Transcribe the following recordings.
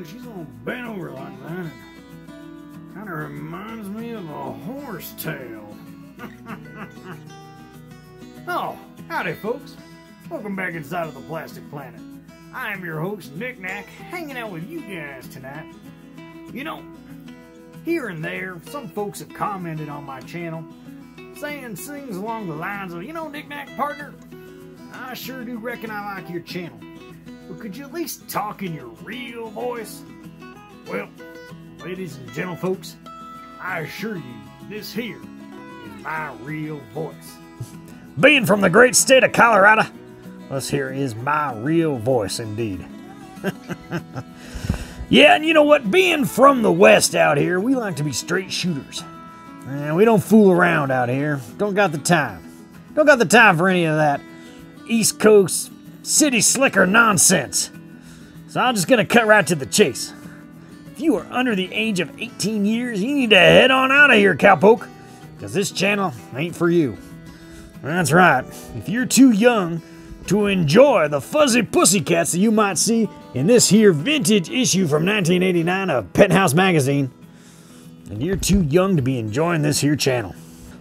when she's all bent over like that, it kind of reminds me of a horse tail. Oh, howdy folks. Welcome back inside of the Plastic Planet. I am your host, Knick Knack, hanging out with you guys tonight. You know, here and there, some folks have commented on my channel, saying things along the lines of, you know, Knick Knack, partner, I sure do reckon I like your channel, but could you at least talk in your real voice? Well, ladies and gentle folks, I assure you, this here is my real voice. Being from the great state of Colorado, this here is my real voice indeed. Yeah, and you know what? Being from the West out here, we like to be straight shooters. And we don't fool around out here. Don't got the time. Don't got the time for any of that East Coast city slicker nonsense. So I'm just going to cut right to the chase. If you are under the age of 18 years, you need to head on out of here, cowpoke, because this channel ain't for you. That's right. If you're too young to enjoy the fuzzy pussycats that you might see in this here vintage issue from 1989 of Penthouse Magazine, and you're too young to be enjoying this here channel.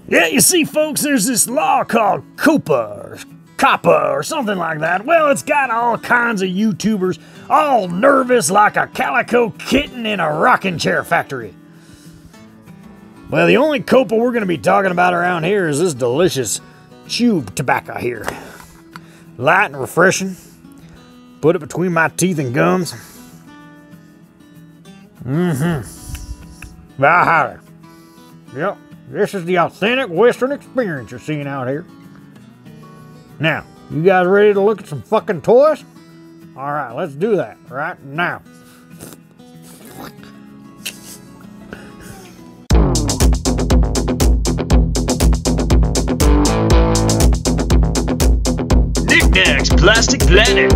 Yeah, you see, folks, there's this law called COPPA or COPPA or something like that. Well, it's got all kinds of YouTubers all nervous like a calico kitten in a rocking chair factory. Well, the only COPPA we're going to be talking about around here is this delicious chew tobacco here. Light and refreshing. Put it between my teeth and gums. Mm-hmm. I highly. Yep. This is the authentic Western experience you're seeing out here. Now, you guys ready to look at some fucking toys? Alright, let's do that right now. Next, Plastic Planet.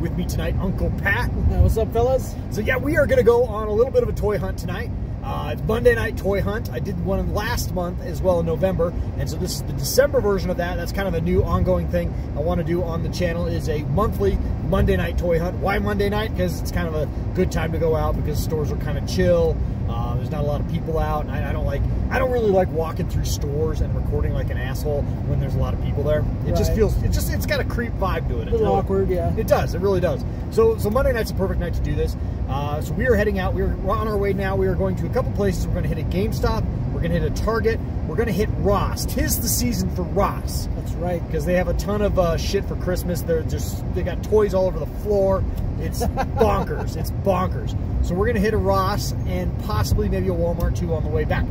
With me tonight, Uncle Pat. What's up, fellas? So yeah, we are gonna go on a little bit of a toy hunt tonight. It's Monday night toy hunt. I did one last month as well in November, and so this is the December version of that. That's kind of a new ongoing thing I want to do on the channel, is a monthly Monday night toy hunt. Why Monday night? Because it's kind of a good time to go out because stores are kind of chill. There's not a lot of people out, and I don't really like walking through stores and recording like an asshole when there's a lot of people there. It's got a creep vibe to it. A little awkward, yeah. It does. It really does. So Monday night's a perfect night to do this. So we are heading out. We're on our way now. We are going to a couple places. We're going to hit a GameStop. We're going to hit a Target. We're going to hit Ross. 'Tis the season for Ross. That's right. Because they have a ton of shit for Christmas. They got toys all over the floor. It's bonkers. It's bonkers. So we're going to hit a Ross and possibly maybe a Walmart too on the way back.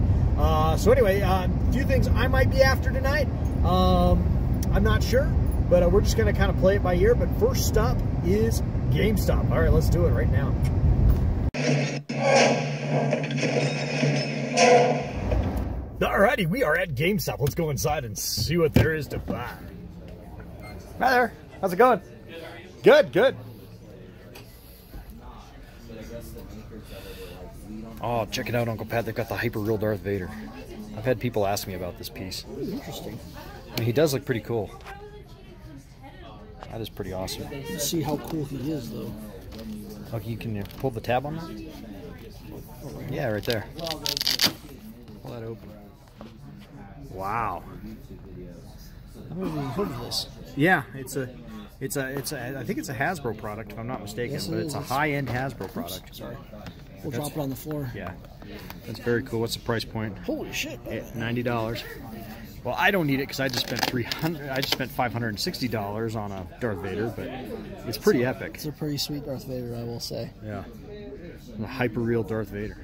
So anyway, a few things I might be after tonight. I'm not sure, but we're just going to kind of play it by ear. But first stop is GameStop. All right, let's do it right now. Alrighty, we are at GameStop. Let's go inside and see what there is to buy. Hi there. How's it going? Good, good. Oh, check it out, Uncle Pat. They've got the hyper real Darth Vader. I've had people ask me about this piece. Interesting. I mean, he does look pretty cool. That is pretty awesome. You see how cool he is, though. Oh, you can pull the tab on that? Yeah, right there. Pull that open. Wow. I've never even heard of this. Yeah, I think it's a Hasbro product, if I'm not mistaken, yes, but it's a high-end Hasbro product. Sorry. We'll drop it on the floor. Yeah. That's very cool. What's the price point? Holy shit. $90. Well, I don't need it because I just spent $560 on a Darth Vader, but it's pretty epic. It's a pretty sweet Darth Vader, I will say. Yeah. A hyper real Darth Vader.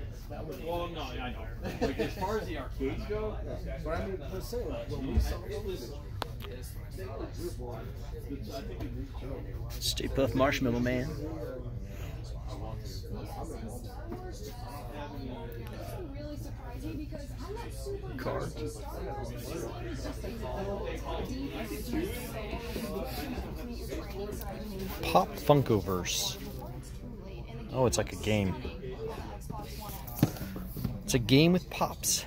Well, no, I know. Like, as far as the arcades go, but I mean, let's say, Stay Puft Marshmallow Man. Card. Pop Funkoverse. Oh, it's like a game. It's a game with pops.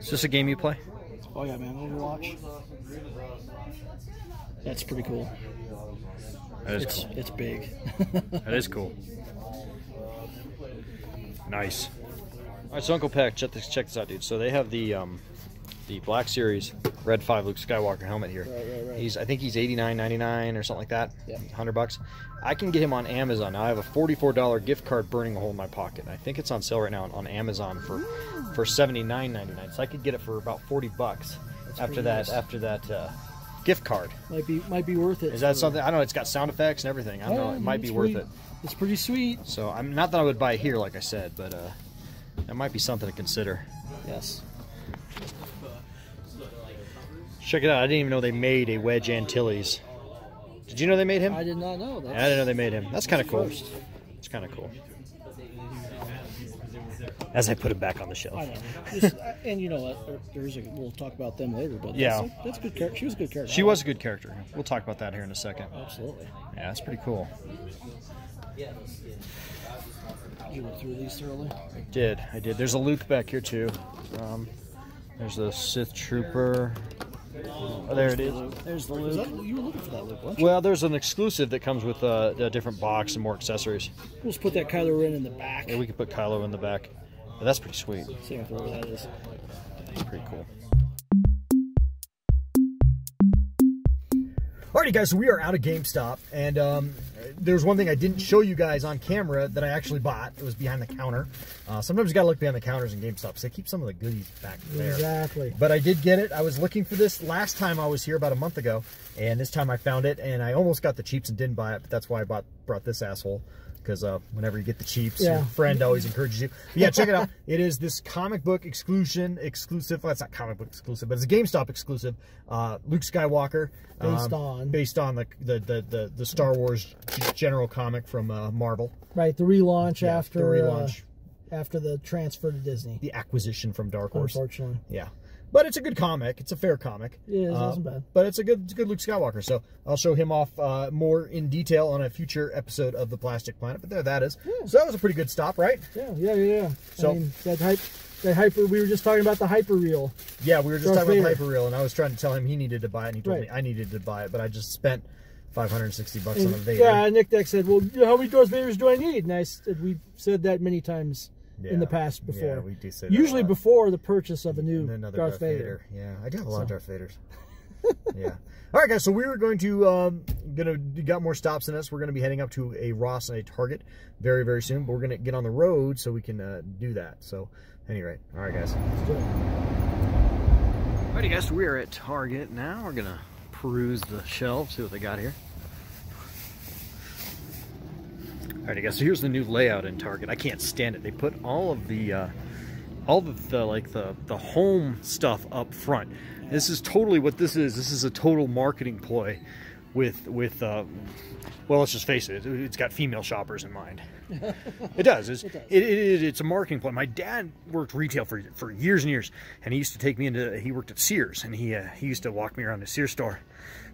Is this a game you play? Oh yeah, man, Overwatch. That's pretty cool. That is cool. It's big. That is cool. Nice. All right, so Uncle Pat, check this out, dude. So they have the Black Series Red 5 Luke Skywalker helmet here. Right. He's, I think he's $89.99 or something like that. Yeah. $100. I can get him on Amazon. Now I have a $44 gift card burning a hole in my pocket. And I think it's on sale right now on Amazon for $79.99. So I could get it for about $40 after that gift card. Might be worth it. Is that something? I don't know. It's got sound effects and everything. I don't know. It might be worth it. It's pretty sweet. So I'm not that I would buy it here, like I said, but that might be something to consider. Yes. Check it out. I didn't even know they made a Wedge Antilles. Did you know they made him? I did not know. I didn't know they made him. That's kind of cool. First. It's kind of cool. As I put him back on the shelf. I know. And you know what? We'll talk about them later. But yeah. That's good character. She was a good character. She was a good character. We'll talk about that here in a second. Absolutely. Yeah, that's pretty cool. You went through these thoroughly? I did. I did. There's a Luke back here, too. There's the Sith Trooper. Oh, there it is. There's the Luke. You were looking for that Luke, weren't you? Well, there's an exclusive that comes with a different box and more accessories. We'll just put that Kylo Ren in the back. Yeah, we could put Kylo in the back. But that's pretty sweet. See whatever that is. That's pretty cool. Alrighty, guys, so we are out of GameStop, and there's one thing I didn't show you guys on camera that I actually bought. It was behind the counter. Sometimes you gotta look behind the counters in GameStop, because they keep some of the goodies back there. Exactly. But I did get it. I was looking for this last time I was here about a month ago, and this time I found it, and I almost got the cheaps and didn't buy it, but that's why I brought this asshole, because whenever you get the cheaps, your friend always encourages you. But yeah, check it out. It is this comic book exclusive. Well, it's not comic book exclusive, but it's a GameStop exclusive. Luke Skywalker. Based on the Star Wars general comic from Marvel. Right, the relaunch after the transfer to Disney. The acquisition from Dark Horse. Unfortunately. Yeah. But it's a good comic. It's a fair comic. Yeah, it isn't bad. But it's a good Luke Skywalker. So I'll show him off more in detail on a future episode of the Plastic Planet. But there that is. Yeah. So that was a pretty good stop, right? Yeah. So I mean, we were just talking about the hyper reel. Yeah, we were just talking about the hyper reel, and I was trying to tell him he needed to buy it, and he told me I needed to buy it, but I just spent $560 on a Vader. Yeah, Knick Knack said, "Well, how many Darth Vaders do I need?" And I said, "We've said that many times." Yeah, in the past, before. Yeah, we do say that. Usually before the purchase of a new Darth Vader. Yeah, I do have a lot of Darth Vaders. Yeah. All right, guys. So we were going to got more stops than us. We're going to be heading up to a Ross and a Target very, very soon. But we're going to get on the road so we can do that. So, anyway. All right, guys. Let's do it. Alrighty, guys. So we are at Target now. We're going to peruse the shelves, see what they got here. Alright, guys. So here's the new layout in Target. I can't stand it. They put all of the home stuff up front. This is totally what this is. This is a total marketing ploy, with well, let's just face it. It's got female shoppers in mind. It does. It's a marketing ploy. My dad worked retail for years and years, and he used to take me into. He worked at Sears, and he used to walk me around the Sears store.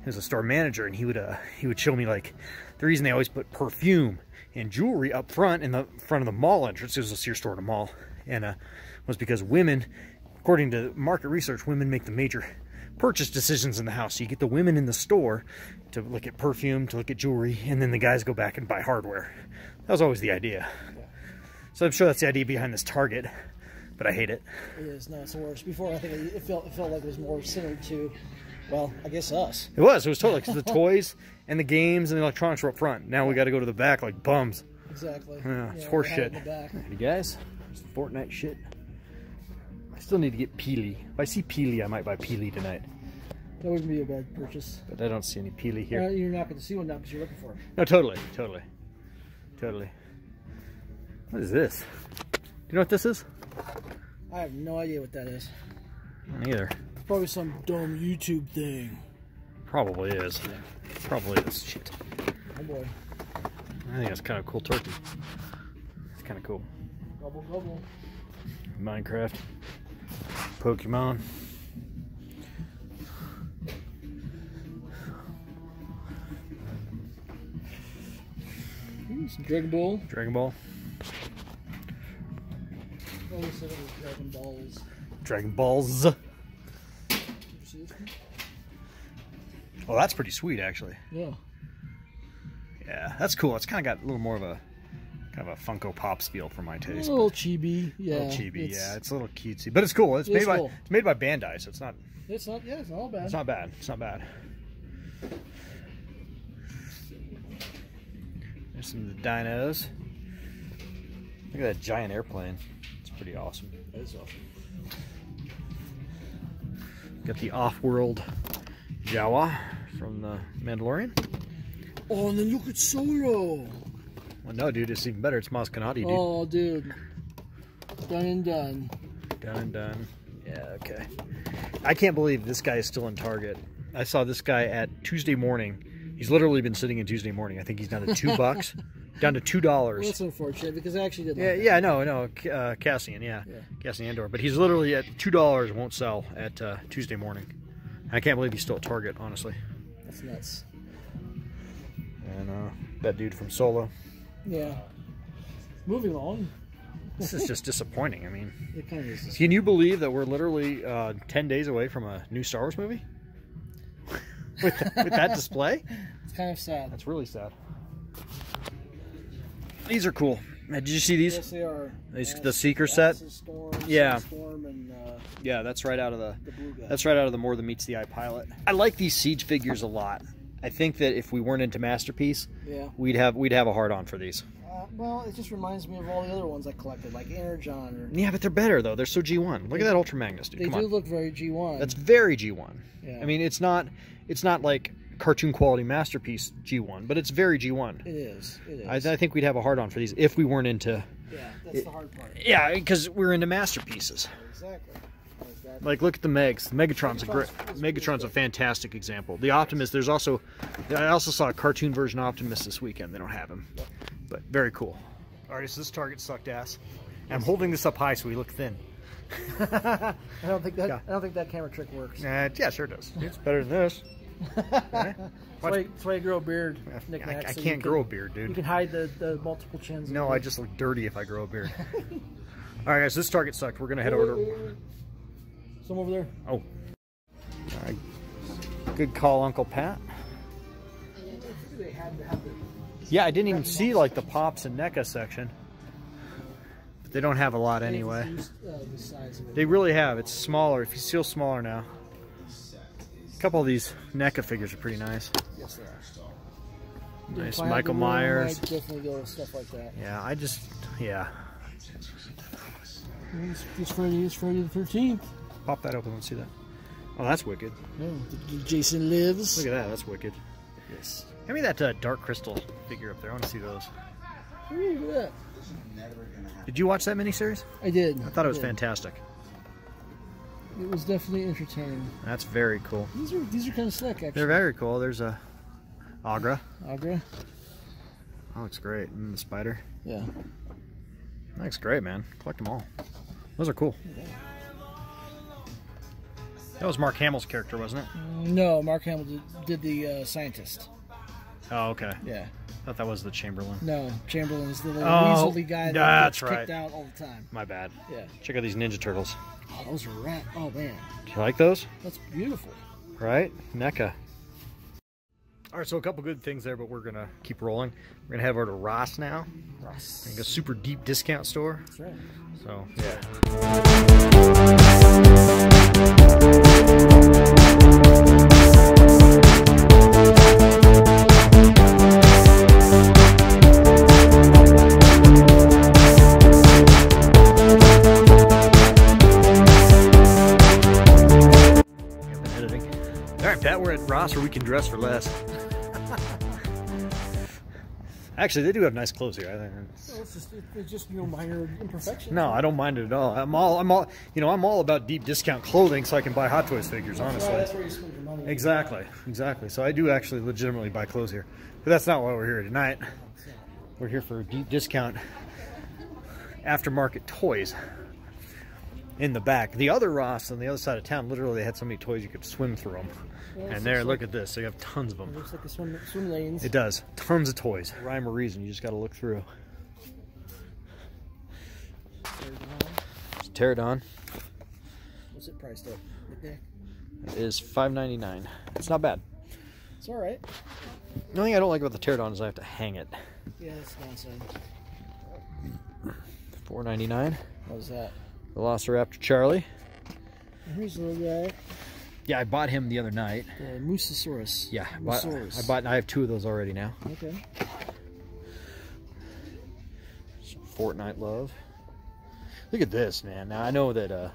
He was a store manager, and he would show me like the reason they always put perfume and jewelry up front in the front of the mall entrance. It was a Sears store in a mall, and was because women, according to market research, women make the major purchase decisions in the house. So you get the women in the store to look at perfume, to look at jewelry, and then the guys go back and buy hardware. That was always the idea. Yeah. So I'm sure that's the idea behind this Target, but I hate it. It is. No, it's the worst. Before, I think it felt like it was more centered to, well, I guess us. It was totally, because the toys and the games and the electronics were up front. Now we got to go to the back like bums. Exactly. Yeah, it's horse shit. Hey guys, it's Fortnite shit. I still need to get Peely. If I see Peely, I might buy Peely tonight. That wouldn't be a bad purchase. But I don't see any Peely here. You're not going to see one now because you're looking for him. No, totally. What is this? Do you know what this is? I have no idea what that is. Neither. Probably some dumb YouTube thing. Probably is. Yeah. Probably is. Shit. Oh boy. I think that's kind of cool turkey. It's kind of cool. Gobble, gobble. Minecraft. Pokemon. Dragon Ball. Dragon Ball. I always said it was Dragon Balls. Dragon Balls. Oh, that's pretty sweet, actually. Yeah. Yeah, that's cool. It's kind of got a little more of a kind of a Funko Pops feel for my taste. A little chibi, yeah. A little chibi, yeah. It's a little cutesy, but it's cool. It's made by Bandai, so it's not. It's not. Yeah, it's not all bad. It's not bad. It's not bad. There's some of the dinos. Look at that giant airplane. It's pretty awesome. That is awesome. Got the off-world Jawa from the Mandalorian. Oh, and then look at Solo. Well, no, dude, it's even better. It's Maz Kanata, dude. Oh, dude. Done and done. Done and done. Yeah, okay. I can't believe this guy is still in Target. I saw this guy at Tuesday Morning. He's literally been sitting in Tuesday Morning. I think he's down to $2, down to $2. Well, that's unfortunate because I actually didn't. Yeah, like that. Yeah, no, Cassian, yeah, Cassian Andor. But he's literally at $2. Won't sell at Tuesday Morning. I can't believe he's still at Target, honestly. That's nuts. And that dude from Solo. Yeah. Moving on. This is just disappointing. I mean, it kind of is disappointing. Can you believe that we're literally 10 days away from a new Star Wars movie? with that display? It's kind of sad. That's really sad. These are cool. Did you see these? Yes, they are. These, the Seeker set? Storm, yeah. Storm and, yeah, that's right out of the blue guy. That's right out of the More Than Meets the Eye pilot. I like these Siege figures a lot. I think that if we weren't into Masterpiece, yeah, we'd have a hard on for these. Well, it just reminds me of all the other ones I collected, like Energon. Or... yeah, but they're better though. They're so G1. Look at that Ultra Magnus, dude. They do look very G1. That's very G1. Yeah. I mean, it's not like cartoon quality Masterpiece G1, but it's very G1. It is. It is. I think we'd have a hard on for these if we weren't into. Yeah, that's the hard part. Yeah, because we're into masterpieces. Exactly. Like, look at the Megs. Megatron's a fantastic example. The Optimus, I also saw a cartoon version of Optimus this weekend. They don't have him, but very cool. All right, so this Target sucked ass. I'm holding this up high so we look thin. I don't think that camera trick works. Yeah, sure it does. It's better than this. That's why you grow a beard, Knick Knack. I can't grow a beard, dude. You can hide the multiple chins. No, I just look dirty if I grow a beard. All right, guys, this Target sucked. We're going to head over to... some over there. Oh. All right. Good call, Uncle Pat. Yeah, I didn't even see like the Pops and NECA section. But they don't have a lot anyway. They really have. It's smaller. If you feel smaller now. A couple of these NECA figures are pretty nice. Yes, they are. Nice Michael Myers. Definitely go with stuff like that. Yeah, I just, yeah. It's Friday the 13th. Pop that open, let's see that. Oh, that's wicked. Yeah, Jason Lives. Look at that, that's wicked. Yes. Hand me that Dark Crystal figure up there, I want to see those. Look at that. Did you watch that miniseries? I did. I thought it was fantastic. It was definitely entertaining. That's very cool. These are kind of slick, actually. They're very cool. There's a Agra. Agra. That looks great. And the spider. Yeah. That looks great, man. Collect them all. Those are cool. Yeah. That was Mark Hamill's character, wasn't it? No, Mark Hamill did the scientist. Oh, okay. Yeah. I thought that was the Chamberlain. No, Chamberlain's the little weaselly guy that gets kicked out all the time. My bad. Yeah. Check out these Ninja Turtles. Oh, those are rad. Oh, man. Do you like those? That's beautiful. Right? NECA. All right, so a couple good things there, but we're going to keep rolling. We're going to head over to Ross now. Ross. Like a super deep discount store. That's right. So, yeah. Ross, or we can dress for less. Actually, they do have nice clothes here. I think well, it's just you know, minor imperfections. No, I don't mind it at all. I'm all about deep discount clothing so I can buy Hot Toys figures. Honestly, that's where you spend your money. Exactly, exactly. So I do actually legitimately buy clothes here, but that's not why we're here tonight. We're here for deep discount aftermarket toys. In the back, the other Ross on the other side of town, literally they had so many toys you could swim through them. Well, and there, look at this. So you have tons of them. It looks like the swim lanes. It does. Tons of toys. Rhyme or reason. You just got to look through. It's Pterodon. What's it priced at? Okay. It is $5.99. It's not bad. It's all right. The only thing I don't like about the Pterodon is I have to hang it. Yeah, that's nonsense. $4.99. What was that? Velociraptor Charlie. Here's a little guy. Yeah, I bought him the other night. The Moosasaurus. Yeah, I have two of those already now. Okay. Some Fortnite love. Look at this, man. Now I know that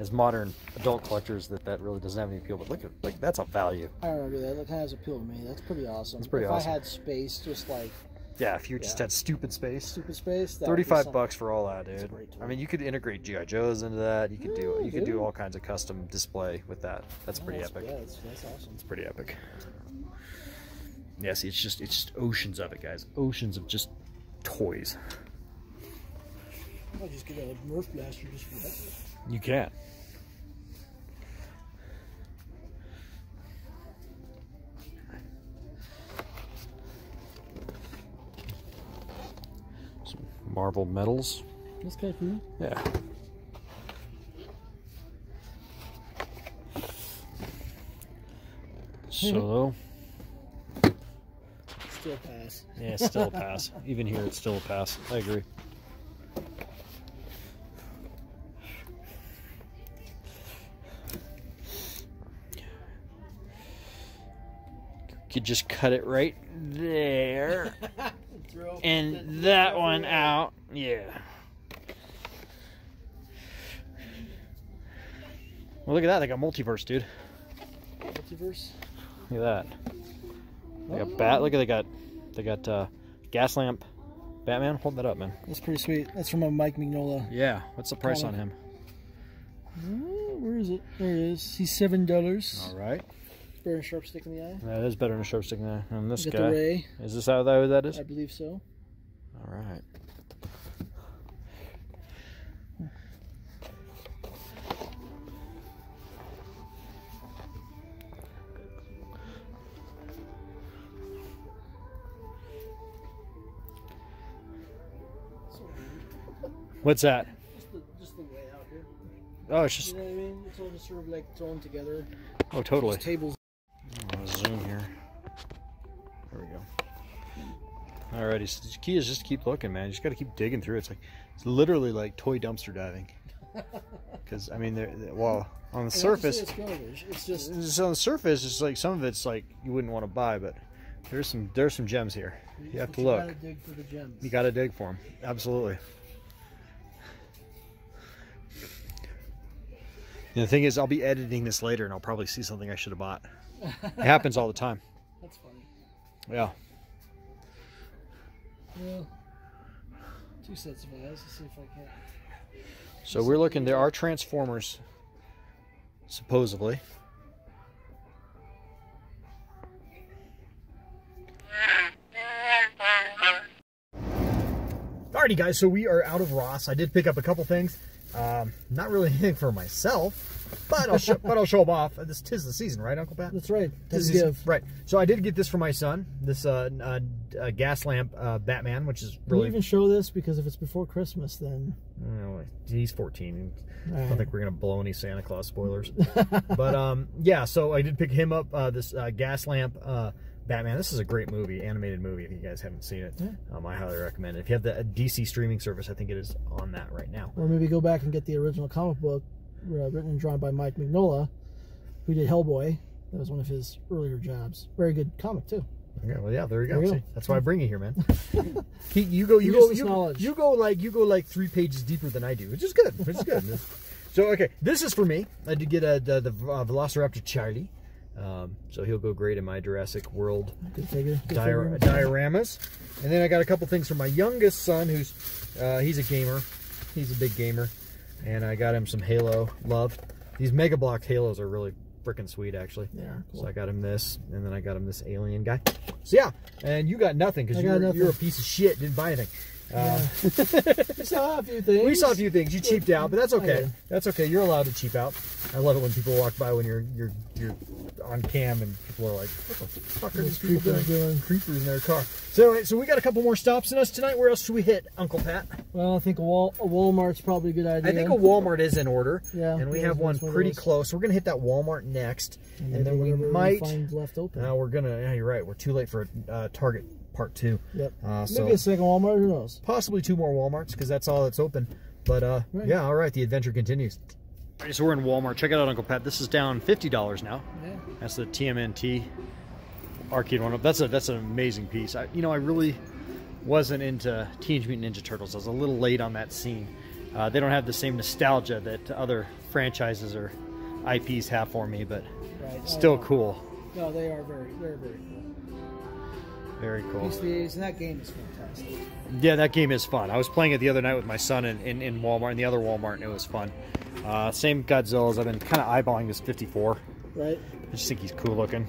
as modern adult collectors that really doesn't have any appeal, but look at like that's a value. I remember that. That kind of has appeal to me. That's pretty awesome. It's pretty awesome. If I had space, just like. Yeah, if you just had stupid space. Stupid space. $35 for all that, dude. I mean, you could integrate GI Joes into that. You could do all kinds of custom display with that. That's pretty epic. Yeah, that's awesome. It's pretty epic. Yeah, see, it's just oceans of it, guys. Oceans of just toys. I'll just get a Nerf blaster just for that. You can. Marvel medals. That's kind of cool. Yeah. Solo. Still a pass. Yeah, still a pass. Even here, it's still a pass. I agree. You could just cut it right there. And that one out, yeah. Well, look at that. They got Multiverse, dude. Multiverse. Look at that. They got Bat. Look at they got gas lamp. Batman. Hold that up, man. That's pretty sweet. That's from a Mike Mignola. Yeah. What's the price on him? Where is it? There it is. He's $7. All right. Better than a sharp stick in the eye. That is better than a sharp stick in the eye. And this guy. Is this how that is? I believe so. All right. What's that? Just the way out here. Oh, it's just. You know what I mean? It's all just sort of like thrown together. Oh, totally. Just tables. Zoom here. There we go. Alrighty, so the key is just to keep looking, man. You just got to keep digging through. It's literally like toy dumpster diving. Because I mean, well, on the surface, it's on the surface. It's like some of it's like you wouldn't want to buy, but there's some gems here. You have to look. You got to dig for the gems. You got to dig for them. Absolutely. And the thing is, I'll be editing this later, and I'll probably see something I should have bought. It happens all the time. That's funny. Yeah. Well, two sets of eyes. Let's see if I can. So we're looking. There are Transformers, supposedly. Alrighty, guys. So we are out of Ross. I did pick up a couple things. Not really anything for myself, but I'll show them off. This 'tis the season, right, Uncle Pat? That's right. Tis the season. Right. So I did get this for my son. This gas lamp Batman, which is really. Can you even show this? Because if it's before Christmas, then. No, he's 14. Right. I don't think we're gonna blow any Santa Claus spoilers. But yeah. So I did pick him up. This gas lamp Batman. This is a great movie, animated movie. If you guys haven't seen it, I highly recommend it. If you have the DC streaming service, I think it is on that right now. Or maybe go back and get the original comic book written and drawn by Mike Mignola, who did Hellboy. That was one of his earlier jobs. Very good comic too. Okay, well, yeah, there you go. There you go. See, that's why I bring you here, man. you go like 3 pages deeper than I do, which is good. Which is good. So okay, this is for me. I did get the Velociraptor Charlie. So he'll go great in my Jurassic World dioramas. And then I got a couple things for my youngest son, who's he's a gamer. He's a big gamer. And I got him some Halo love. These Mega Block Halos are really freaking sweet, actually. Yeah, cool. So I got him this, and then I got him this alien guy. So yeah, and you got nothing because you're a piece of shit. Didn't buy anything. We saw a few things. We saw a few things. You cheaped out, but that's okay. That's okay. You're allowed to cheap out. I love it when people walk by when you're on cam and people are like, what the fuck are these people doing? Creepers in their car. So anyway, so we got a couple more stops in us tonight. Where else should we hit, Uncle Pat? Well, I think a Walmart's probably a good idea. I think a Walmart is in order. Yeah. And we have one pretty close. We're gonna hit that Walmart next, and then we might find left open. Now we're gonna. Yeah, you're right. We're too late for a Target. Part 2. Yep. Maybe a second Walmart, who knows? Possibly 2 more Walmarts, because that's all that's open. But right. Yeah, all right, the adventure continues. All right, so we're in Walmart. Check it out, Uncle Pat. This is down $50 now. Yeah. That's the TMNT arcade one up. That's an amazing piece. You know, I really wasn't into Teenage Mutant Ninja Turtles. I was a little late on that scene. They don't have the same nostalgia that other franchises or IPs have for me, but right. Still cool. No, they are very cool. Very cool. And that game is fantastic. Yeah, that game is fun. I was playing it the other night with my son in Walmart, in the other Walmart, and it was fun. Same Godzilla's. I've been kind of eyeballing this 54. Right. I just think he's cool looking.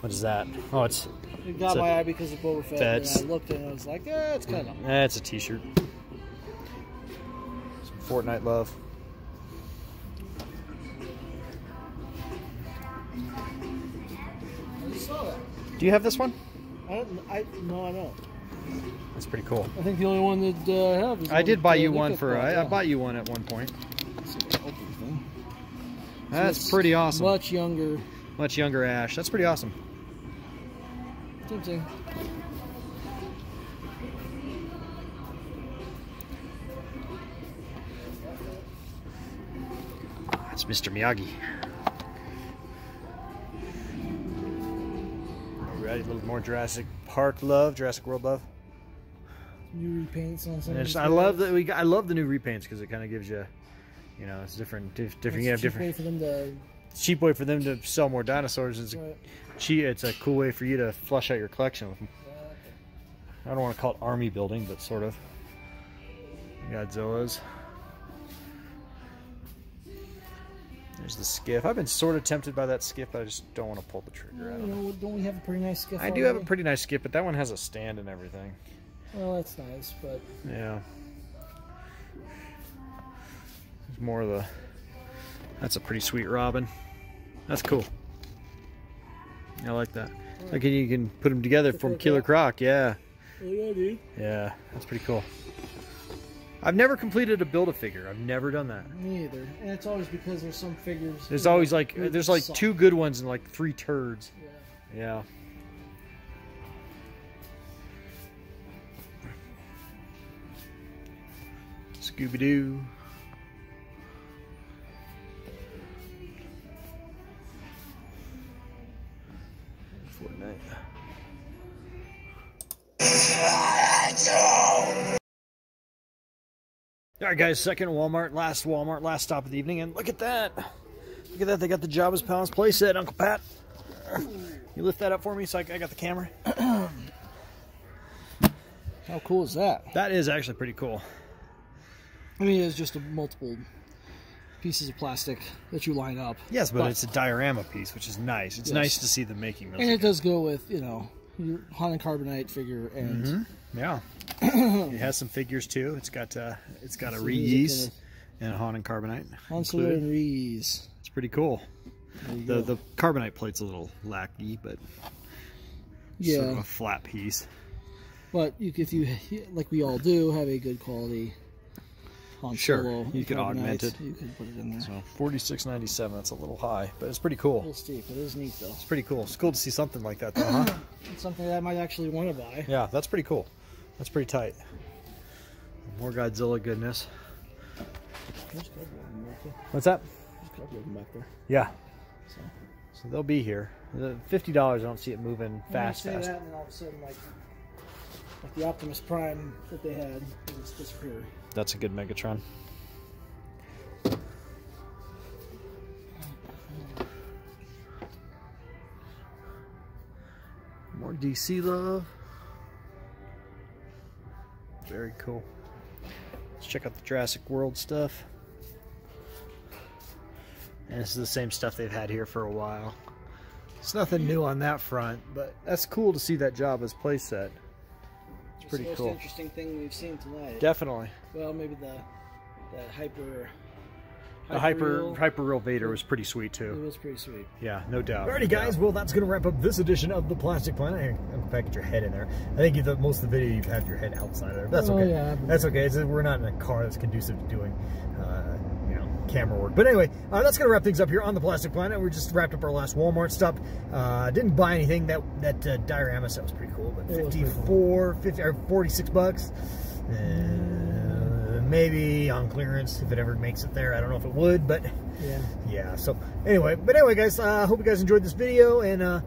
What is that? Oh, it's... It got my eye because of Boba Fett, and I looked at it and I was like, eh, it's kind of... Eh, it's a t-shirt. Some Fortnite love. Do you have this one? No, I don't. That's pretty cool. I think the only one that I have is... I did buy you one for... I bought you one at one point. That's pretty awesome. Much younger. Much younger Ash. That's pretty awesome. Same thing. That's Mr. Miyagi. Right, a little more Jurassic Park love, Jurassic World love. New repaints on some. I love that I love the new repaints because it kind of gives you, you know, it's different. You have different. Cheap way for them to sell more dinosaurs. It's right. It's a cool way for you to flush out your collection with them. I don't want to call it army building, but sort of. Godzilla's. There's the skiff. I've been sort of tempted by that skiff, but I just don't want to pull the trigger. I don't know. Don't we have a pretty nice skiff? I do have a pretty nice skiff, but that one has a stand and everything. Well, that's nice, but... Yeah. There's more of the... That's a pretty sweet Robin. That's cool. I like that. Right. Like you can put them together from Killer Croc, yeah. Oh, yeah, dude. Yeah, that's pretty cool. I've never completed a Build-A-Figure. I've never done that. Me either. And it's always because there's some figures... There's always like... There's like 2 good ones and like 3 turds. Yeah. Scooby-Doo. Fortnite. All right, guys, second Walmart, last stop of the evening, and look at that. Look at that, they got the Jabba's Palace playset, Uncle Pat. You lift that up for me so I got the camera. How cool is that? That is actually pretty cool. I mean, it's just multiple pieces of plastic that you line up. Yes, but it's a diorama piece, which is nice. It's nice to see them making those. And it does go with, you know, your Han and Carbonite figure and... Mm-hmm. Yeah. It has some figures too. It's got a Reese and a Han and Carbonite. Han Solo and Reese. It's pretty cool. The Carbonite plate's a little lacky, but yeah, sort of a flat piece. But if you, like we all do, have a good quality Han Solo, you could augment it. You could put it in there. So $46.97. That's a little high, but it's pretty cool. A little steep, but it is neat though. It's pretty cool. It's cool to see something like that, though, huh? It's something that I might actually want to buy. Yeah, that's pretty cool. That's pretty tight. More Godzilla goodness. What's that? Back there. Yeah. So they'll be here. The $50, I don't see it moving fast. I say that, and then all of a sudden, like the Optimus Prime that they had, it's disappeared. That's a good Megatron. More DC love. Very cool. Let's check out the Jurassic World stuff. And this is the same stuff they've had here for a while. It's nothing new on that front, but that's cool to see that Jabba's playset. It's pretty cool. Most interesting thing we've seen tonight. Definitely. Well, maybe the hyper. The hyper real Vader was pretty sweet too. It was pretty sweet. Yeah, no doubt. Alrighty guys, well that's gonna wrap up this edition of the Plastic Planet. In fact, get your head in there. I think most of the video you've had your head outside of there. That's okay. Yeah. That's okay. We're not in a car that's conducive to doing camera work. But anyway, that's gonna wrap things up here on the Plastic Planet. We just wrapped up our last Walmart stop. Didn't buy anything. That diorama set was pretty cool. But $46 bucks. Maybe on clearance if it ever makes it there. I don't know if it would, but yeah. So anyway, guys, I hope you guys enjoyed this video, and I'll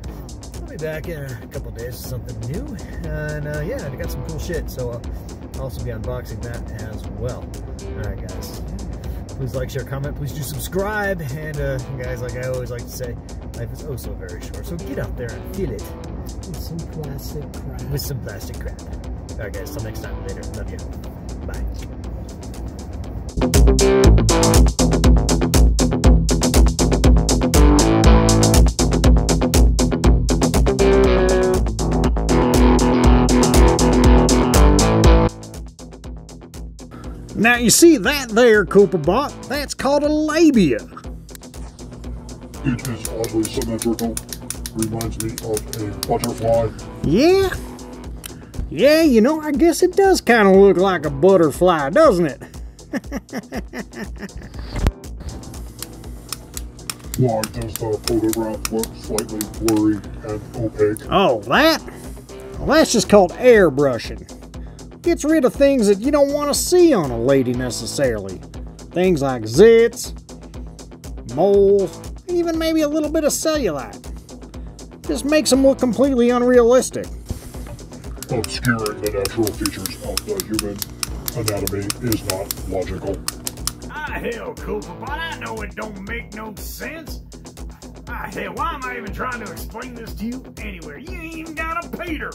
be back in a couple days with something new, and yeah, I got some cool shit. So I'll also be unboxing that as well. All right, guys, please like, share, comment. Please do subscribe, and guys, like I always like to say, life is oh so very short. So get out there and feel it with some plastic crap. All right, guys. Till next time. Later. Love you. Bye. Now you see that there, COPPA Bot, that's called a labia. It is oddly symmetrical. Reminds me of a butterfly. Yeah. Yeah, you know, I guess it does kind of look like a butterfly, doesn't it? Why does the photograph look slightly blurry and opaque? Oh, that? Well, that's just called airbrushing. Gets rid of things that you don't want to see on a lady necessarily. Things like zits, moles, and even maybe a little bit of cellulite. Just makes them look completely unrealistic. Obscuring the natural features of the human anatomy is not logical. Ah, hell, COPPA Bot, I know it don't make no sense. Ah, hell, why am I even trying to explain this to you anywhere? You ain't even got a pater.